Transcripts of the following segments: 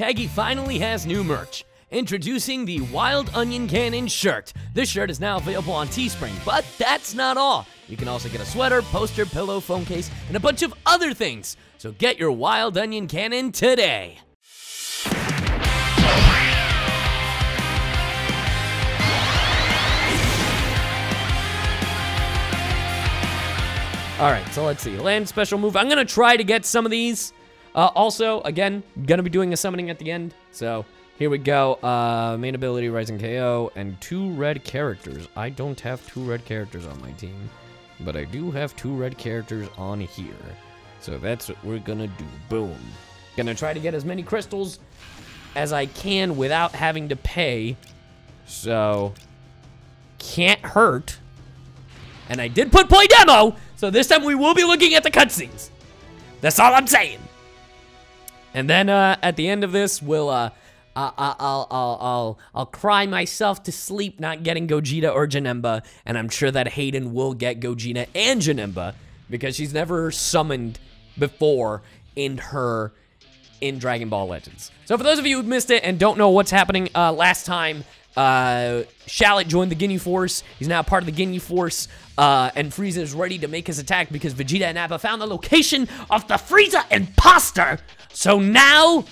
Kaggy finally has new merch. Introducing the Wild Onion Cannon shirt. This shirt is now available on Teespring, but that's not all. You can also get a sweater, poster, pillow, phone case, and a bunch of other things. So get your Wild Onion Cannon today. All right, so let's see. Land special move. I'm gonna try to get some of these. Also, again, gonna be doing a summoning at the end, so. Here we go, main ability, Rising KO, and 2 red characters. I don't have 2 red characters on my team, but I do have 2 red characters on here. So that's what we're gonna do, boom. Gonna try to get as many crystals as I can without having to pay, so can't hurt. And I did put play demo, so this time we will be looking at the cutscenes. That's all I'm saying. And then at the end of this, we'll, I'll cry myself to sleep not getting Gogeta or Janemba, and I'm sure that Hayden will get Gogeta and Janemba because she's never summoned before in Dragon Ball Legends. So for those of you who missed it and don't know what's happening, last time Shallot joined the Ginyu Force. He's now part of the Ginyu Force, and Frieza is ready to make his attack because Vegeta and Nappa found the location of the Frieza imposter. So now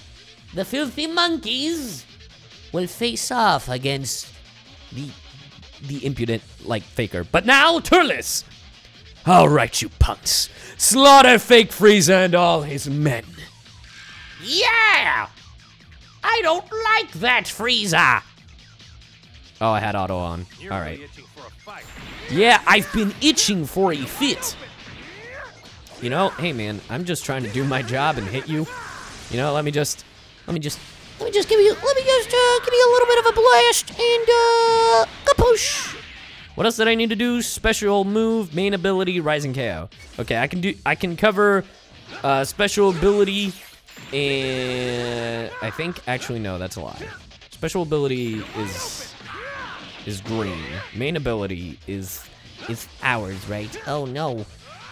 the filthy monkeys will face off against the impudent, like, faker. But now, Turles! All right, you punks. Slaughter fake Frieza and all his men. Yeah! I don't like that, Frieza! Oh, I had auto on. All right. Yeah, I've been itching for a fit. You know, hey, man, I'm just trying to do my job and hit you. You know, let me just give you a little bit of a blast and kapush. What else did I need to do? Special move, main ability, Rising KO. Okay, I can cover special ability and I think actually no, that's a lie. Special ability is green. Main ability is ours, right? Oh no.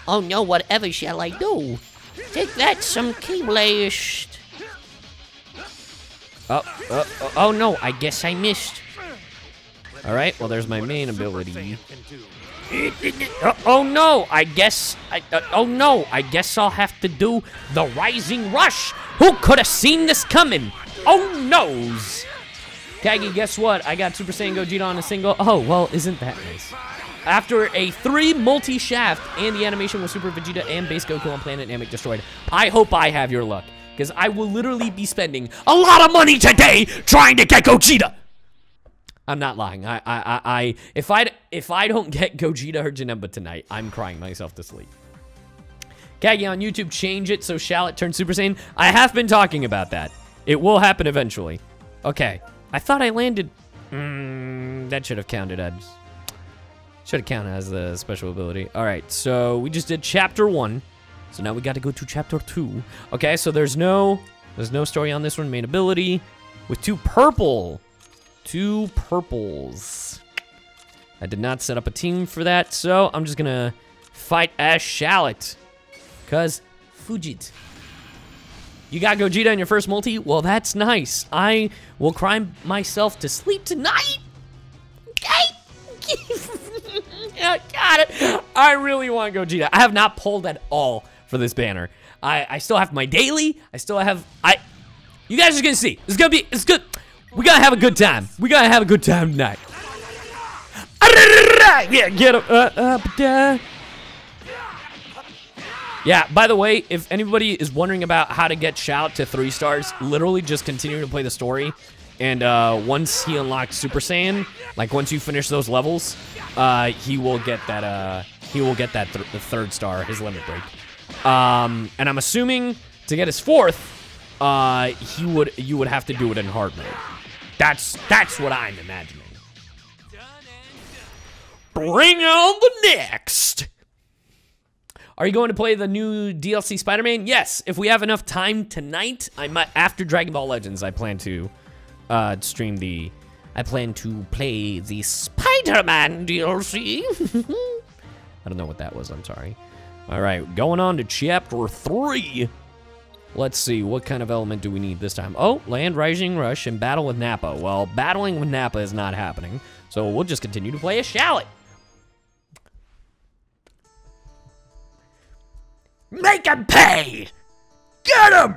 Oh no, whatever shall I do? Take that, some key blast. Oh no, I guess I missed. Alright, well there's my main ability. Oh no, I guess I'll have to do the Rising Rush! Who could have seen this coming? Oh noes! Kaggy, guess what? I got Super Saiyan Gogeta on a single. Oh, well, isn't that nice? After a 3 multi-shaft and the animation with Super Vegeta and Base Goku on Planet Namek destroyed. I hope I have your luck. Because I will literally be spending a lot of money today trying to get Gogeta. I'm not lying. If I don't get Gogeta or Janemba tonight, I'm crying myself to sleep. Kaggy on YouTube, change it so Shallot turns Super Saiyan. I have been talking about that. It will happen eventually. Okay. I thought I landed. That should have counted as. Should have counted as the special ability. All right. So we just did Chapter 1. So now we got to go to Chapter 2. Okay, so there's no story on this one. Main ability with 2 purples. I did not set up a team for that, so I'm just gonna fight as Shallot, cause Fujit. You got Gogeta in your first multi? Well, that's nice. I will cry myself to sleep tonight. Okay. Got it. I really want Gogeta. I have not pulled at all for this banner. I still have my daily. You guys are gonna see. It's good. We gotta have a good time. We gotta have a good time tonight. Yeah, get him. Yeah, by the way, if anybody is wondering about how to get Shallot to 3 stars, literally just continue to play the story. And once he unlocks Super Saiyan, like once you finish those levels, he will get that the 3rd star, his limit break. And I'm assuming to get his 4th, you would have to do it in hard mode. That's what I'm imagining. Bring on the next. Are you going to play the new DLC Spider-Man? Yes, if we have enough time tonight. I might, after Dragon Ball Legends, I plan to play the Spider-Man DLC. I don't know what that was, I'm sorry. All right, going on to Chapter 3. Let's see, what kind of element do we need this time? Oh, land, rising, rush, and battle with Nappa. Well, battling with Nappa is not happening, so we'll just continue to play a shallot. Make him pay! Get him!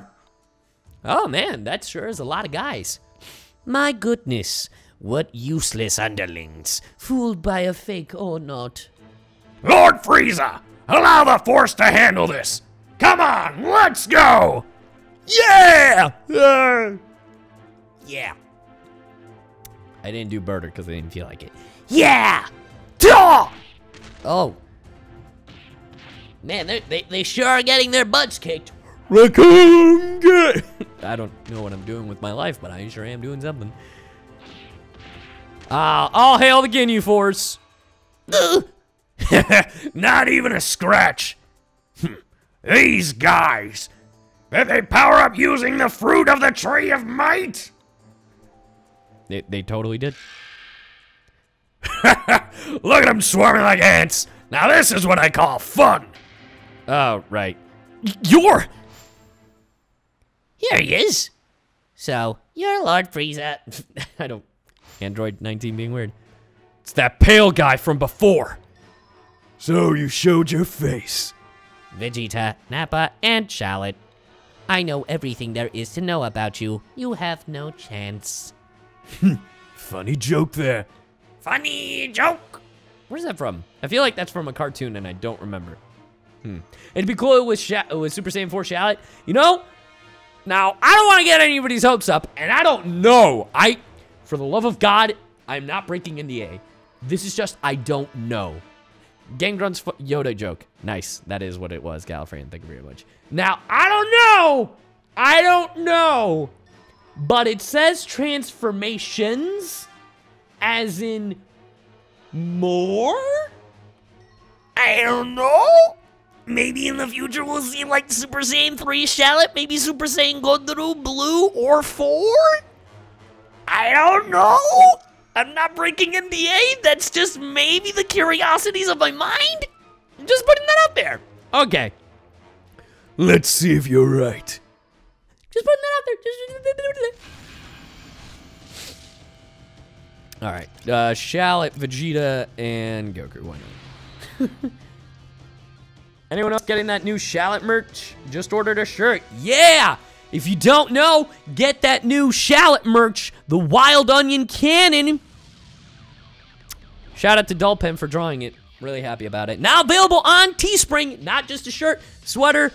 Oh man, that sure is a lot of guys. My goodness, what useless underlings, fooled by a fake or not. Lord Frieza, allow the Force to handle this. Come on, let's go! Yeah! Yeah. I didn't do Birder because I didn't feel like it. Yeah! Duh! Oh. Man, they sure are getting their butts kicked. I don't know what I'm doing with my life, but I sure am doing something. All hail the Ginyu Force. Not even a scratch. These guys, if they power up using the fruit of the Tree of Might. They totally did. Look at them swarming like ants. Now this is what I call fun. Oh, right. Here he is. So, you're Lord Frieza. I don't... Android 19 being weird. It's that pale guy from before. So you showed your face. Vegeta, Nappa, and Shallot. I know everything there is to know about you. You have no chance. Funny joke there. Funny joke. Where's that from? I feel like that's from a cartoon and I don't remember. It'd be cool with Super Saiyan 4 Shallot. You know, now I don't want to get anybody's hopes up, and I don't know. For the love of God, I'm not breaking NDA. This is just, I don't know. Gangrun's Yoda joke. Nice, that is what it was, Gallifreyan, thank you very much. Now, I don't know. But it says transformations, as in more? I don't know. Maybe in the future we'll see like Super Saiyan 3 Shallot, maybe Super Saiyan Goku Blue or 4? I don't know. I'm not breaking NDA. That's just maybe the curiosities of my mind. I'm just putting that out there. Okay. Let's see if you're right. Just putting that out there. All right. Shallot, Vegeta, and Goku. Why not? Anyone else getting that new Shallot merch? Just ordered a shirt. Yeah! If you don't know, get that new Shallot merch, the Wild Onion Cannon. Shout out to Dullpen for drawing it. Really happy about it. Now available on Teespring. Not just a shirt, sweater,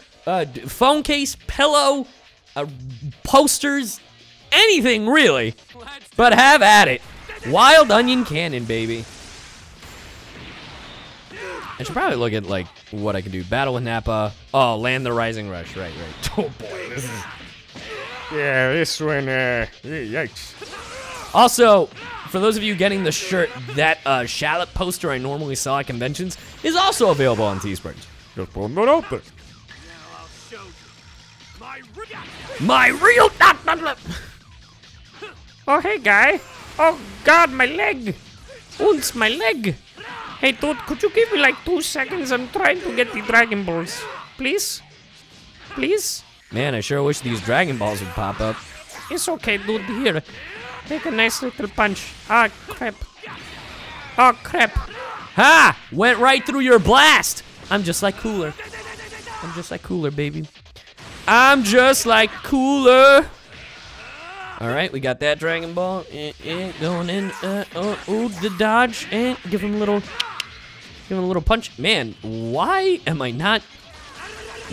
phone case, pillow, posters, anything really. But have at it. Wild Onion Cannon, baby. I should probably look at, like, what I can do. Battle with Nappa. Oh, land the Rising Rush. Right, right. Oh, boy. This is... Yeah, this one, yikes. Also, for those of you getting the shirt, that Shallot poster I normally saw at conventions is also available on Teespring. Just pull it open. Now I'll show you my real... Oh, hey, guy. Oh, God, my leg. Oops, my leg. Hey, dude, could you give me like 2 seconds? I'm trying to get the Dragon Balls. Please? Please? Man, I sure wish these Dragon Balls would pop up. It's okay, dude. Here. Take a nice little punch. Ah, crap. Oh, crap. Ha! Went right through your blast! I'm just like Cooler. I'm just like Cooler, baby. I'm just like Cooler! Alright, we got that Dragon Ball. Going in. Oh, the dodge. And give him a little... Give him a little punch. Man, why am I not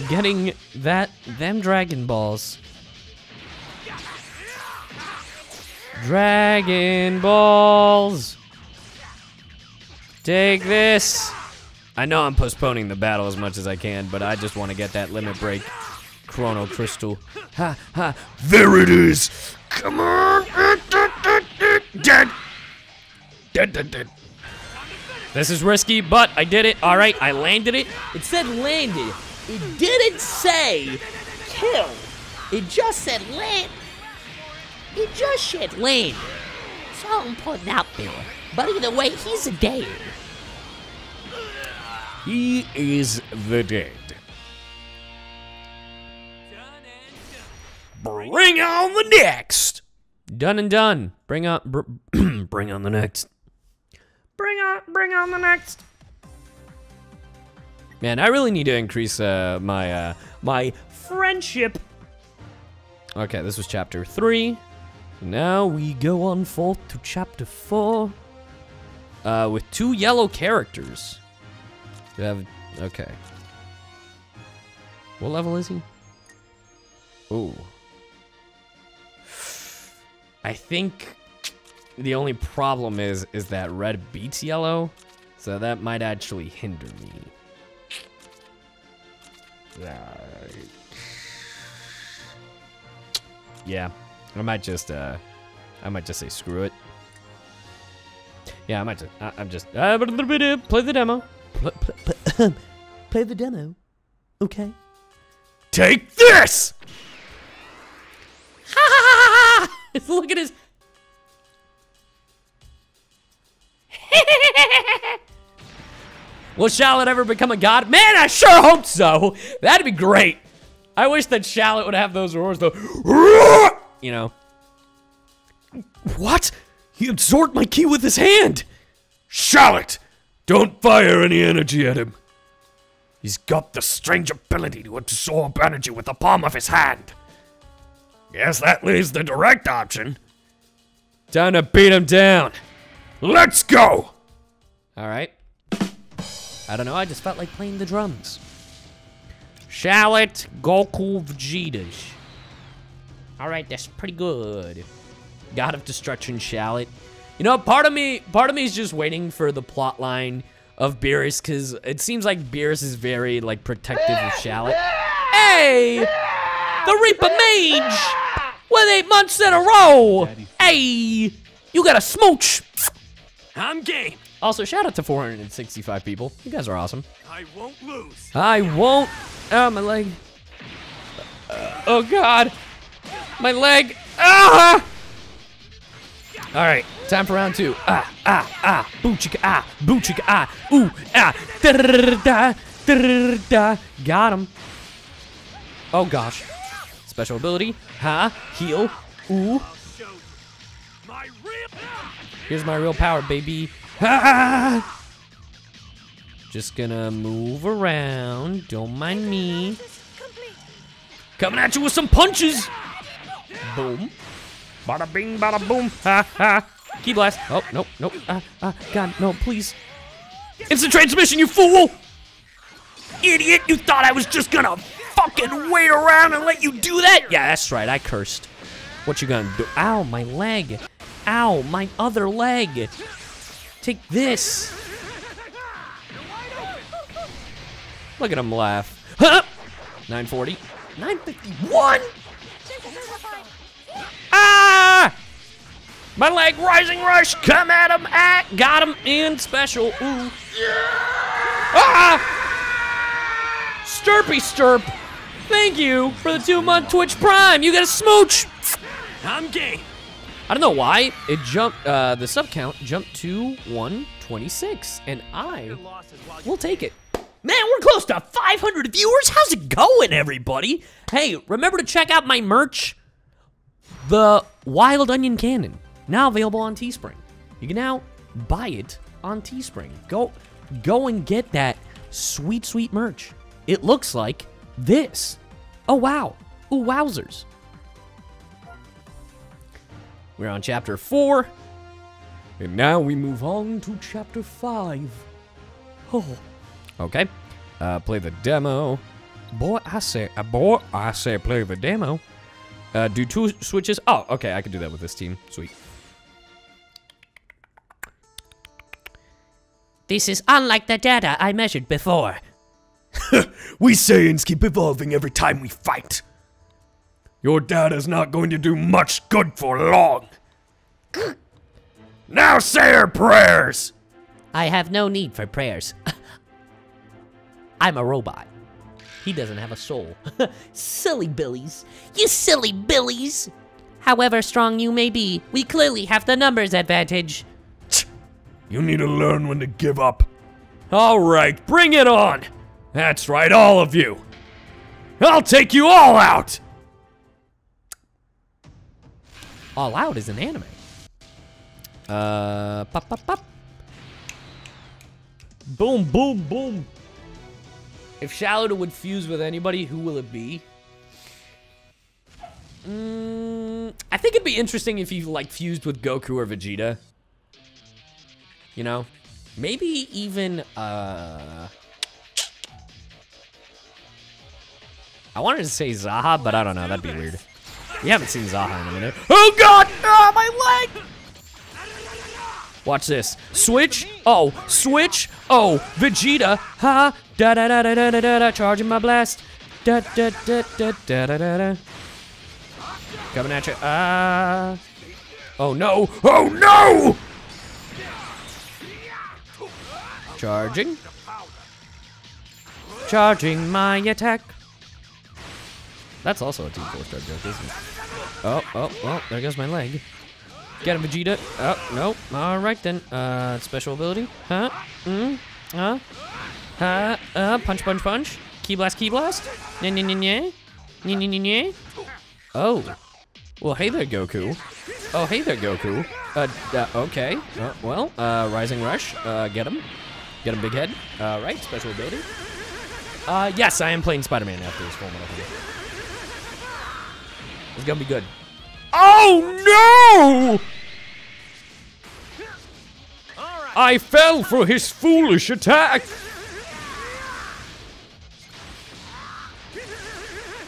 getting them Dragon Balls? Dragon Balls. Take this. I know I'm postponing the battle as much as I can, but I just want to get that limit break Chrono Crystal. Ha, ha. There it is. Come on. Dead. Dead, dead, dead. This is risky, but I did it. All right, I landed it. It said landed. It didn't say kill. It just said land. It just said land. So I'm putting out there. But either way, he's a dead. He is the dead. Bring on the next. Done and done. Bring on the next. Bring on the next. Man, I really need to increase my friendship. Okay, this was chapter 3. Now we go on forth to chapter 4. With 2 yellow characters. Okay. What level is he? Ooh. I think the only problem is that red beats yellow, so that might actually hinder me. Yeah, I might just say screw it. Yeah, I'm just play the demo. Play the demo. Okay. Take this! Look at his. Will Shallot ever become a god? Man, I sure hope so. That'd be great. I wish that Shallot would have those roars, though. You know. What? He absorbed my key with his hand. Shallot, don't fire any energy at him. He's got the strange ability to absorb energy with the palm of his hand. Guess that leaves the direct option. Time to beat him down. Let's go. All right. I don't know, I just felt like playing the drums. Shallot, Goku, Vegeta. Alright, that's pretty good. God of Destruction, Shallot. You know, part of me is just waiting for the plot line of Beerus, because it seems like Beerus is very, like, protective of Shallot. Hey! The Reaper Mage! With 8 months in a row! Hey! You got a smooch! I'm game! Also, shout out to 465 people. You guys are awesome. I won't lose. I won't. Oh, my leg. Oh, God. My leg. Ah! All right. Time for round 2. Ah, ah, ah. Boo chicka ah. Boo chicka ah. Ooh, ah. Da-da-da-da-da. Da-da-da-da-da. Got him. Oh, gosh. Special ability. Ha. Heal. Ooh. Here's my real power, baby. Ah! Just gonna move around. Don't mind me. Coming at you with some punches. Boom. Bada bing, bada boom. Ha ha. Key blast. Oh, nope, nope. God, no, please. Instant transmission, you fool! Idiot, you thought I was just gonna fucking wait around and let you do that? Yeah, that's right, I cursed. What you gonna do? Ow, my leg. Ow, my other leg. Take this. Look at him laugh. Huh? 940. 951. Ah! My leg rising rush. Come at him. Ah! Got him in special. Ooh. Ah! Stirpy Stirp. Thank you for the 2-month Twitch Prime. You got a smooch. I'm gay. I don't know why it jumped. The sub count jumped to 126, and I will take it. Man, we're close to 500 viewers. How's it going, everybody? Hey, remember to check out my merch, the Wild Onion Cannon, now available on Teespring. You can now buy it on Teespring. Go and get that sweet, sweet merch. It looks like this. Oh wow! Ooh, wowzers! We're on chapter 4, and now we move on to chapter 5. Oh, okay. Play the demo. Boy, I say, play the demo. Do 2 switches. Oh, okay. I can do that with this team. Sweet. This is unlike the data I measured before. We Saiyans keep evolving every time we fight. Your data's not going to do much good for long. Now say your prayers! I have no need for prayers. I'm a robot. He doesn't have a soul. Silly billies. You silly billies! However strong you may be, we clearly have the numbers advantage. You need to learn when to give up. Alright, bring it on! That's right, all of you! I'll take you all out! All Out is an anime. Pop, pop, pop. Boom, boom, boom. If Shallow would fuse with anybody, who will it be? I think it'd be interesting if he, like, fused with Goku or Vegeta. You know? Maybe even, I wanted to say Zaha, but I don't know. That'd be weird. We haven't seen Zaha in a minute. Oh, God! Ah, my leg! Watch this. Switch. Oh, switch. Oh, Vegeta. Ha. Da da da da da da da da. Charging my blast. Da da da da da da da. Coming at you. Ah. Oh no. Oh no. Charging. Charging my attack. That's also a Team 4-star joke, isn't it? Oh, oh, oh. There goes my leg. Get him, Vegeta. Oh, no. All right, then. Special ability. Huh? Mm? Huh? Huh? Punch, punch, punch. Key blast, key blast. Nye, nye, nye, nye. Nye, nye, nye, nye. Oh. Well, hey there, Goku. Oh, hey there, Goku. Okay. Well, Rising Rush. Get him. Get him, big head. All right, special ability. Yes, I am playing Spider-Man after this format. It's gonna be good. Oh, no! I fell for his foolish attack!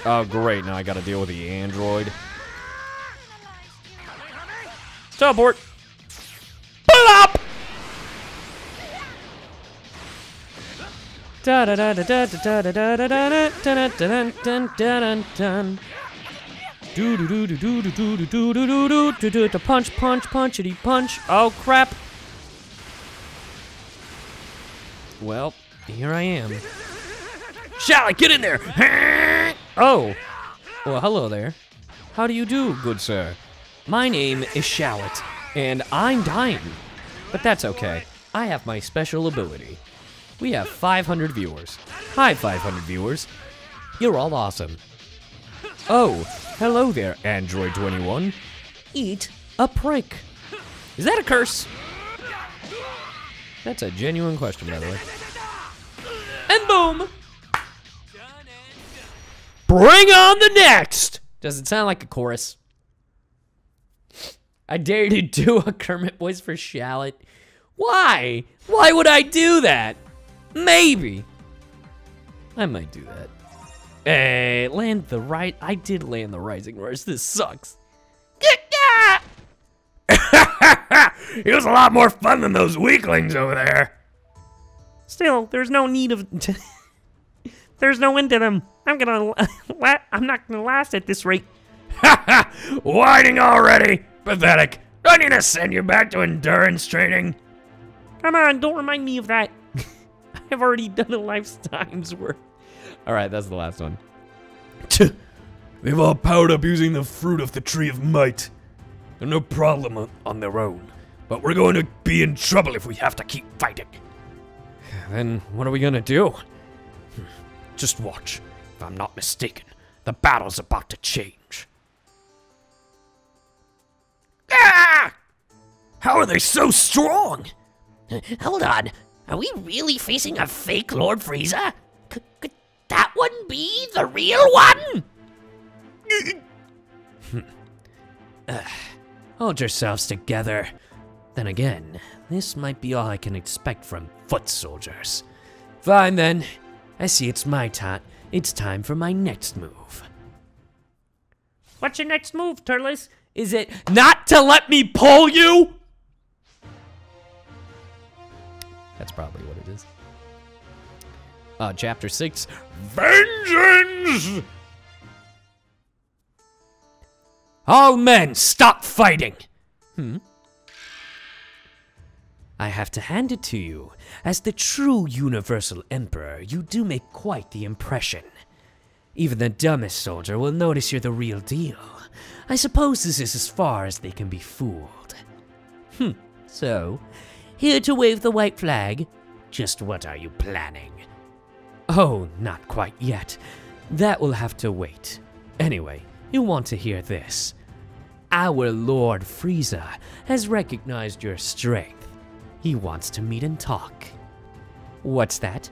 Oh, great. Now I gotta deal with the android. Teleport! Pull up! Do do do do do do do do do do do do do to punch punch punchity punch. Oh crap. Well, here I am. Shall I get in there? Oh. Well, hello there. How do you do, good sir? My name is Shallot, and I'm dying. But that's okay. I have my special ability. We have 500 viewers. Hi, 500 viewers. You're all awesome. Oh, hello there, Android 21. Eat a prick. Is that a curse? That's a genuine question, by the way. And boom! Bring on the next! Does it sound like a chorus? I dare you to do a Kermit voice for Shallot. Why? Why would I do that? Maybe. I might do that. Hey, land the right. I did land the Rising Rush. This sucks. It was a lot more fun than those weaklings over there. Still, there's no need of. There's no end to them. I'm not gonna last at this rate. Whining already. Pathetic. I need to send you back to endurance training. Come on, don't remind me of that. I've already done a lifetime's worth. All right, that's the last one. They've all powered up using the fruit of the Tree of Might. They're no problem on their own, but we're going to be in trouble if we have to keep fighting. Then what are we gonna do? Just watch. If I'm not mistaken, the battle's about to change. Ah! How are they so strong? Hold on. Are we really facing a fake Lord Frieza? Could that one be the real one? Hold yourselves together. Then again, this might be all I can expect from foot soldiers. Fine then. I see it's my time. It's time for my next move. What's your next move, Turles? Is it not to let me pull you? That's probably what it is. Chapter 6, Vengeance! All men, stop fighting! I have to hand it to you. As the true Universal Emperor, you do make quite the impression. Even the dumbest soldier will notice you're the real deal. I suppose this is as far as they can be fooled. So, here to wave the white flag. Just what are you planning? Oh, not quite yet. That will have to wait. Anyway, you want to hear this. Our Lord Frieza has recognized your strength. He wants to meet and talk. What's that?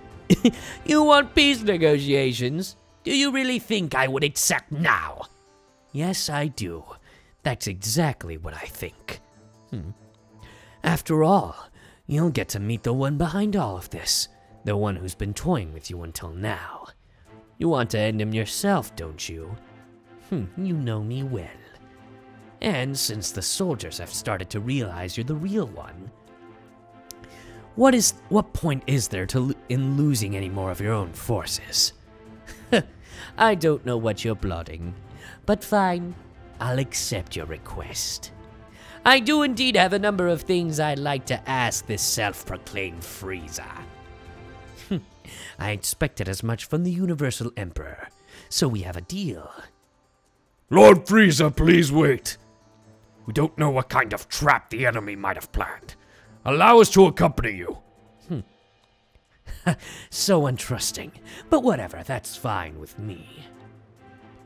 You want peace negotiations? Do you really think I would accept now? Yes, I do. That's exactly what I think. After all, you'll get to meet the one behind all of this. The one who's been toying with you until now. You want to end him yourself, don't you? You know me well. And since the soldiers have started to realize you're the real one, what point is there in losing any more of your own forces? I don't know what you're plotting, but fine, I'll accept your request. I do indeed have a number of things I'd like to ask this self-proclaimed Frieza. I expected as much from the Universal Emperor, so we have a deal. Lord Frieza, please wait. We don't know what kind of trap the enemy might have planned. Allow us to accompany you. So untrusting, but whatever, that's fine with me.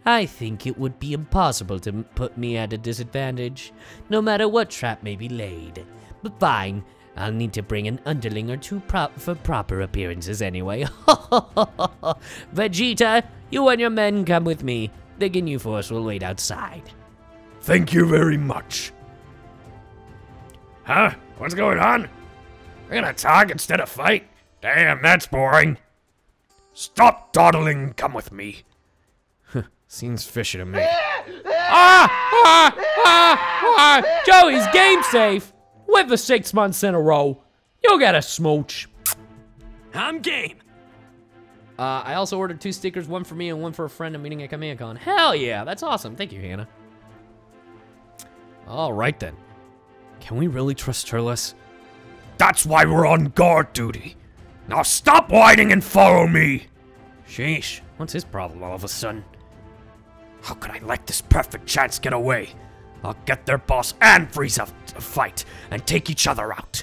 I think it would be impossible to put me at a disadvantage, no matter what trap may be laid. But fine, I'll need to bring an underling or two for proper appearances anyway. Vegeta, you and your men come with me. The Ginyu Force will wait outside. Thank you very much. Huh? What's going on? We're gonna talk instead of fight? Damn, that's boring. Stop dawdling and come with me. Seems fishy to me. Joey's game safe. With the 6 months in a row, you'll get a smooch. I'm game. I also ordered 2 stickers, one for me and one for a friend I'm meeting at Comic Con. Hell yeah, that's awesome. Thank you, Hannah. All right then. Can we really trust Turles? That's why we're on guard duty. Now stop whining and follow me. Sheesh, what's his problem all of a sudden? How could I let this perfect chance get away? I'll get their boss and Frieza to fight and take each other out.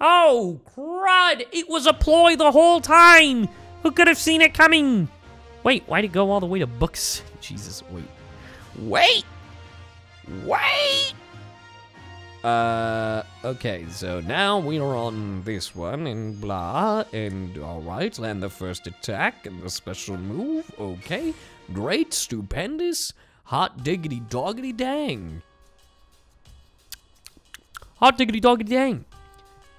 Oh, crud! It was a ploy the whole time! Who could have seen it coming? Wait, why'd it go all the way to books? Jesus, wait. Wait! Wait! Okay, so now we are on this one, and blah, and alright, land the first attack, and the special move, okay. Great, stupendous, hot diggity doggity dang. Hot diggity doggity dang.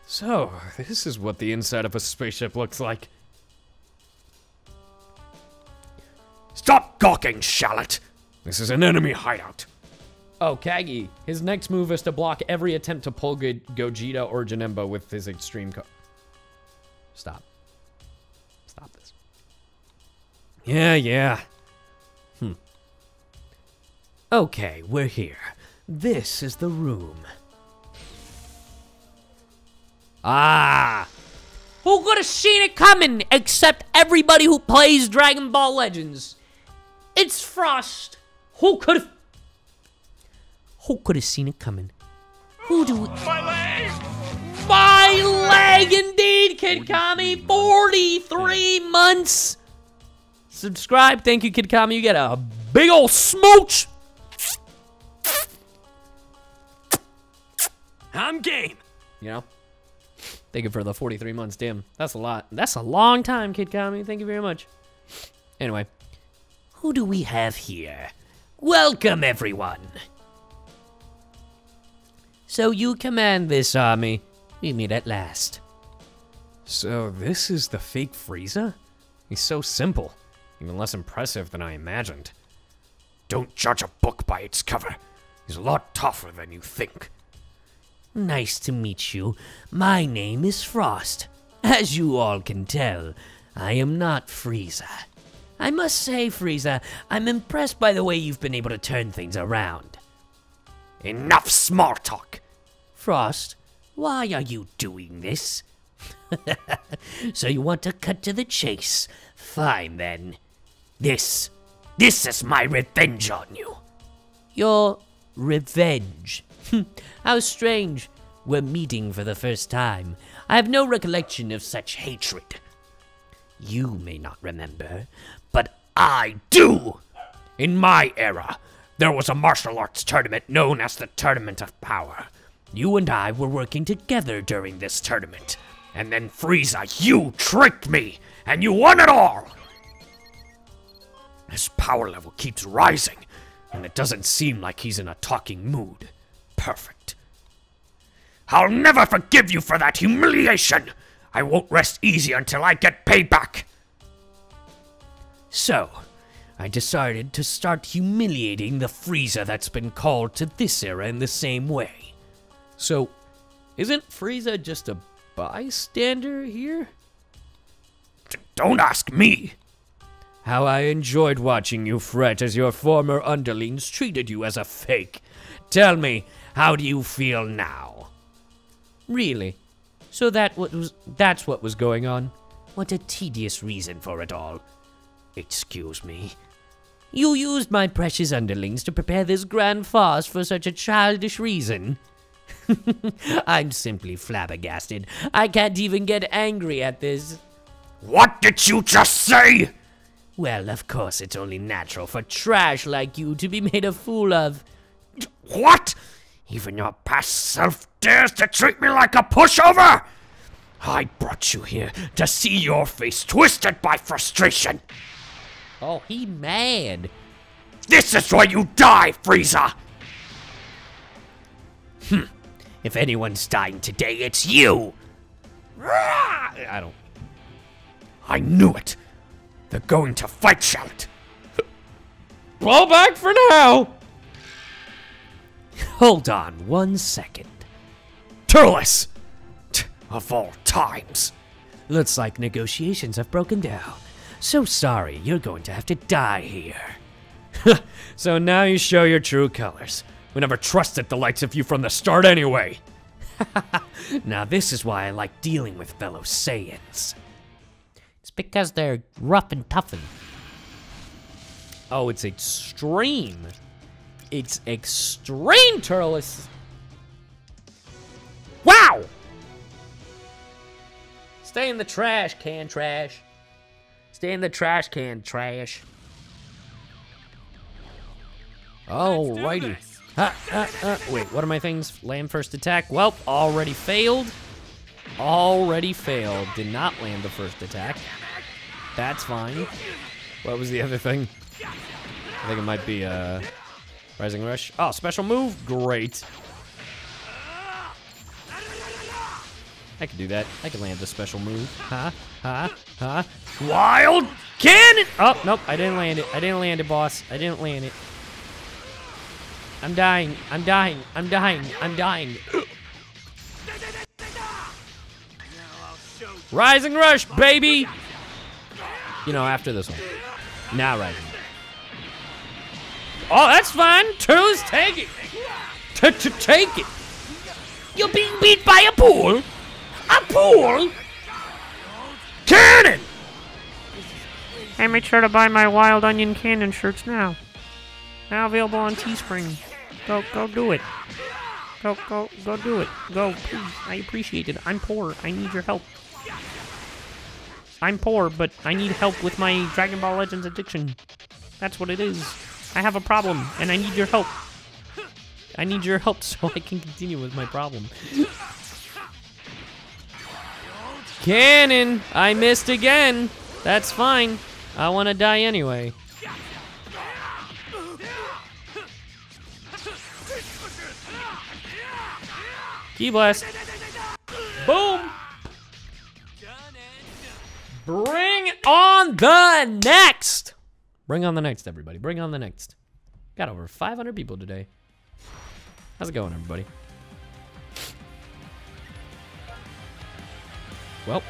So, this is what the inside of a spaceship looks like. Stop gawking, Shallot! This is an enemy hideout. Oh, Kagi. His next move is to block every attempt to pull Gogeta or Janemba with his extreme Stop. Stop this. Yeah. Okay, we're here. This is the room. Ah! Who could have seen it coming except everybody who plays Dragon Ball Legends? It's Frost. Who could have seen it coming? Who do we... My leg! My leg indeed, Kid Kami! 43 months! Subscribe, thank you, Kid Kami. You get a big ol' smooch! I'm game! You know? Thank you for the 43 months, damn. That's a lot. That's a long time, Kid Kami. Thank you very much. Anyway. Who do we have here? Welcome, everyone! So you command this army. We meet at last. So this is the fake Frieza? He's so simple. Even less impressive than I imagined. Don't judge a book by its cover. He's a lot tougher than you think. Nice to meet you. My name is Frost. As you all can tell, I am not Frieza. I must say, Frieza, I'm impressed by the way you've been able to turn things around. Enough small talk! Frost, why are you doing this? So you want to cut to the chase? Fine then. This is my revenge on you. Your revenge? How strange. We're meeting for the first time. I have no recollection of such hatred. You may not remember, but I do! In my era, there was a martial arts tournament known as the Tournament of Power. You and I were working together during this tournament. And then Frieza, you tricked me, and you won it all! His power level keeps rising, and it doesn't seem like he's in a talking mood. Perfect. I'll never forgive you for that humiliation! I won't rest easy until I get payback! So, I decided to start humiliating the Frieza that's been called to this era in the same way. So, isn't Frieza just a bystander here? Don't ask me! How I enjoyed watching you fret as your former underlings treated you as a fake. Tell me, how do you feel now? Really? So that's what was going on? What a tedious reason for it all. Excuse me. You used my precious underlings to prepare this grand farce for such a childish reason. I'm simply flabbergasted. I can't even get angry at this. What did you just say? Well, of course it's only natural for trash like you to be made a fool of. What? Even your past self dares to treat me like a pushover? I brought you here to see your face twisted by frustration. Oh, he mad. This is where you die, Frieza! If anyone's dying today, it's you! I knew it! They're going to fight shout! Fall back for now! Hold on one second. Turles! Of all times. Looks like negotiations have broken down. So sorry, you're going to have to die here. So now you show your true colors. We never trusted the likes of you from the start anyway. Now this is why I like dealing with fellow Saiyans. Because they're rough and toughened. Oh, it's extreme. It's extreme, Turles. Wow! Stay in the trash can, trash. Stay in the trash can, trash. Alrighty. Wait, what are my things? Land first attack. Well, already failed. Already failed. Did not land the first attack. That's fine. What was the other thing? I think it might be Rising Rush. Oh, special move. Great. I could do that. I could land the special move. Wild cannon! Oh, nope. I didn't land it. I didn't land it, boss. I didn't land it. I'm dying. I'm dying. I'm dying. I'm dying. Rising Rush, baby! You know, after this one. Now, right. Oh, that's fine. Turles, take it. Take it. You're being beat by a pool. A pool? Cannon! I made sure to buy my Wild Onion Cannon shirts now. Now available on Teespring. Go do it. Go do it. Go, please. I appreciate it. I'm poor. I need your help. I'm poor, but I need help with my Dragon Ball Legends addiction. That's what it is. I have a problem, and I need your help. I need your help so I can continue with my problem. Cannon! I missed again! That's fine. I want to die anyway. Key Blast. Boom! Bring on the next! Bring on the next, everybody. Bring on the next. Got over 500 people today. How's it going, everybody? Well.